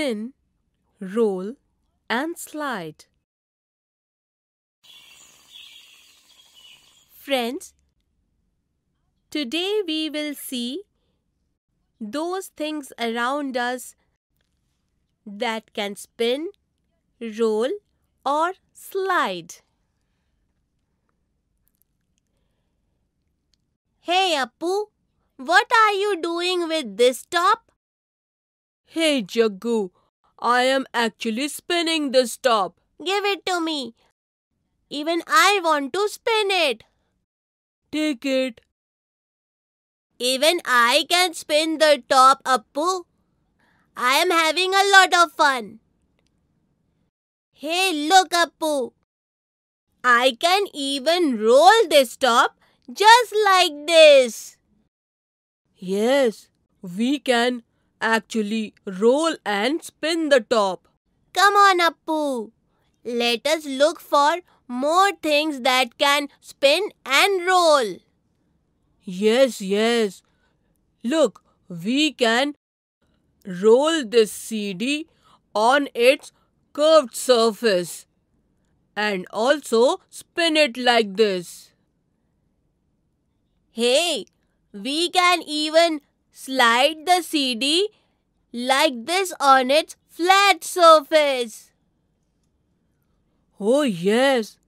spin, roll, and slide. Friends, today we will see those things around us that can spin, roll, or slide. Hey Appu, what are you doing with this top? Hey Jaggu, I am actually spinning this top. Give it to me. Even I want to spin it. Take it. Even I can spin the top, Appu. I am having a lot of fun. Hey, look, Appu. I can even roll this top just like this. Yes, we can actually roll and spin the top. Come on, Appu. Let us look for more things that can spin and roll. Yes. Look, we can roll this CD on its curved surface and also spin it like this. Hey, we can even slide the CD like this on its flat surface. Oh yes.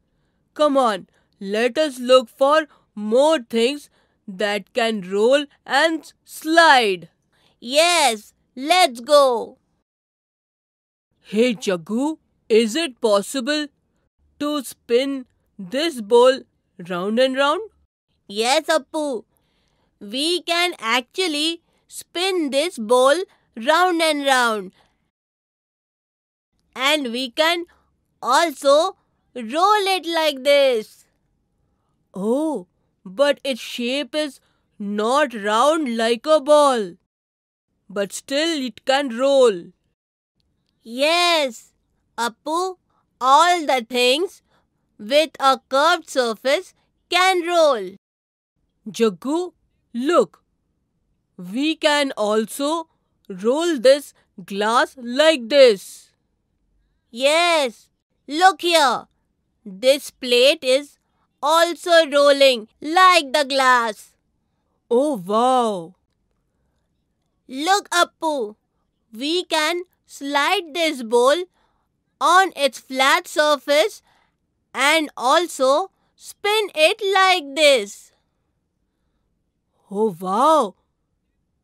Come on, let us look for more things that can roll and slide. Yes, let's go. Hey Jaggu, is it possible to spin this ball round and round? Yes, Appu. We can actually spin this ball round and round. And we can also roll it like this. Oh, but its shape is not round like a ball. But still it can roll. Yes, Appu, all the things with a curved surface can roll. Jaggu, look. We can also roll this glass like this. Yes, look here. This plate is also rolling like the glass. Oh wow! Look, Appu, we can slide this bowl on its flat surface and also spin it like this. Oh wow!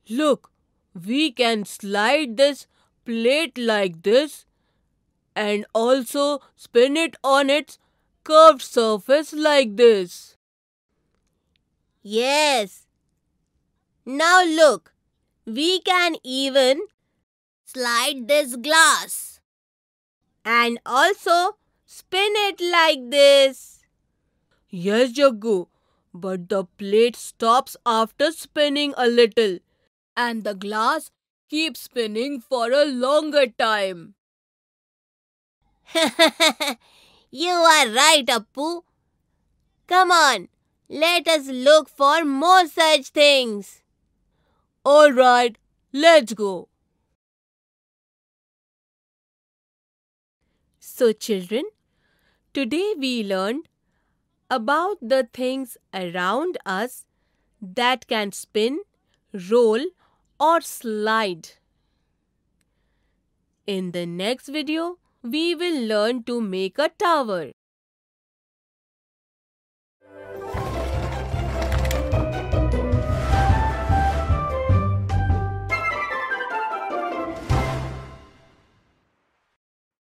Look, we can slide this plate like this and also spin it on its curved surface like this. Yes. Now look, we can even slide this glass and also spin it like this. Yes, Jaggu, but the plate stops after spinning a little and the glass keeps spinning for a longer time. You are right, Appu. Come on, let us look for more such things. All right, let's go. So children, today we learned about the things around us that can spin, roll, or slide. In the next video, we will learn to make a tower.